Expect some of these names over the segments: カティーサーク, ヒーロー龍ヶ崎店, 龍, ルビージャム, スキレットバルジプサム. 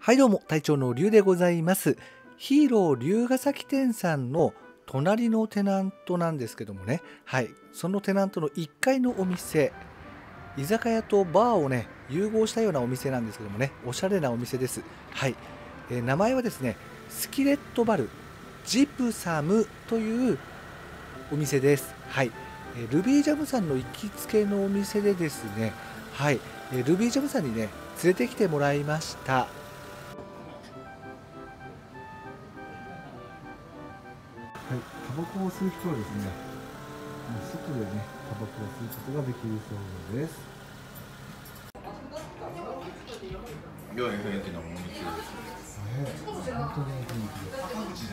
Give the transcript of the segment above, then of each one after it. はいどうも、隊長の龍でございます。ヒーロー龍ヶ崎店さんの隣のテナントなんですけどもね、はい、そのテナントの1階のお店、居酒屋とバーをね、融合したようなお店なんですけどもね、おしゃれなお店です。はい、名前はですね、スキレットバルジプサムというお店です。はい、ルビージャムさんの行きつけのお店でですね、はい、ルビージャムさんにね、連れてきてもらいました。はい、タバコを吸う人はですね、外でね、タバコを吸うことができるそうです。良い雰囲気のお店ですね。本当にいい雰囲気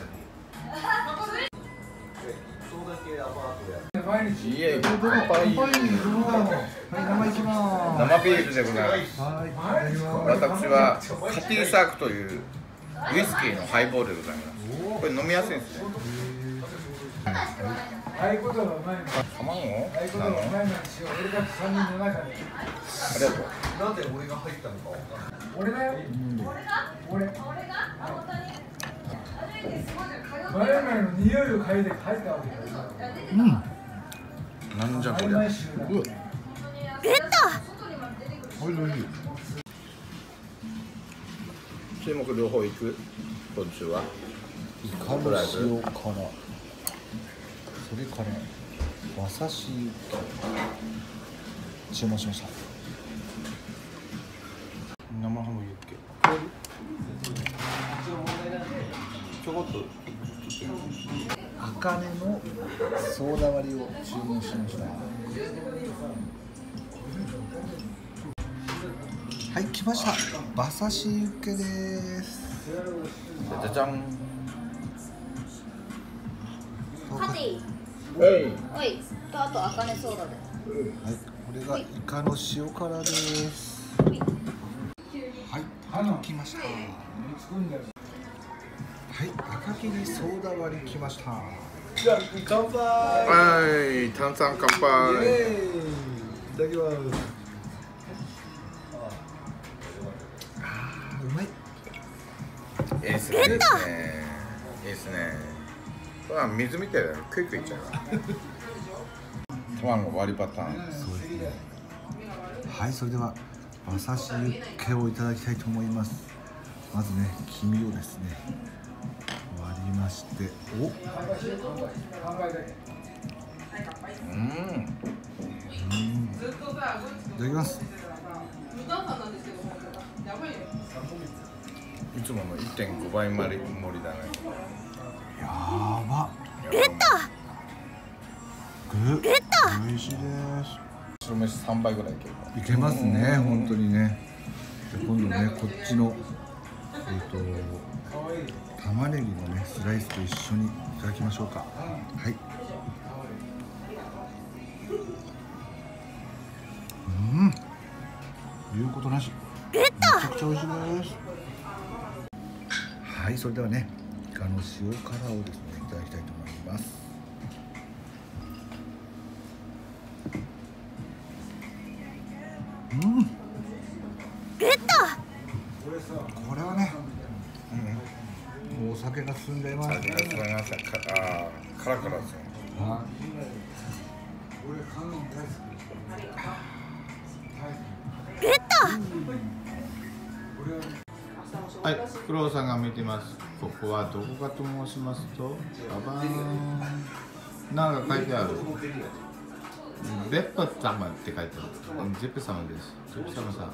です。毎日家で生ビールでございます。私はカティーサークというウイスキーのハイボールでございます。これ飲みやすいんですね。卵？なの？ありがとう。なんで俺が入ったのかわからない。俺だよ。俺が。バレないの匂いを嗅いで入ったわけです。うん。なんじゃこりゃ。ゲット。注目両方いく。今週は。イカの塩辛。それからわさし注文しました。生ハムユッケ。ちょこっと茜のソーダ割りを注文しました。はい、来ました。馬刺しユッケです。じゃじゃん。パティ。はい。とあと茜ソーダで。はい、これがイカの塩辛です。はい、来ました。はい、赤切りソーダ割りきました。じゃあ乾杯。はい、炭酸乾杯。いただきます。ああ、うまい。いいですね。いいですね。あ、水みたいだよ。クイクイいっちゃう。卵割りパターン。そうですね。はい、それでは馬刺しユッケをいただきたいと思います。まずね、黄身をですね。いまして、お。いただきます。いつもの 1.5 倍盛りだね。やば。グッド。グッド。美味しいです。白飯3杯ぐらいいけるか。いけますね、本当にね。今度ね、こっちの。玉ねぎのねスライスと一緒にいただきましょうか。はい。言うことなし。めちゃくちゃ美味しいです。はい、それではね、イカの塩辛をですねいただきたいと思います。これはね。お酒が進んでいますね。辛くなる。はい、フクロウさんが見てます。ここはどこかと申しますと、ババーン。なんか書いてある。ジプサムって書いてある。ジプサムです。ジプサムさん。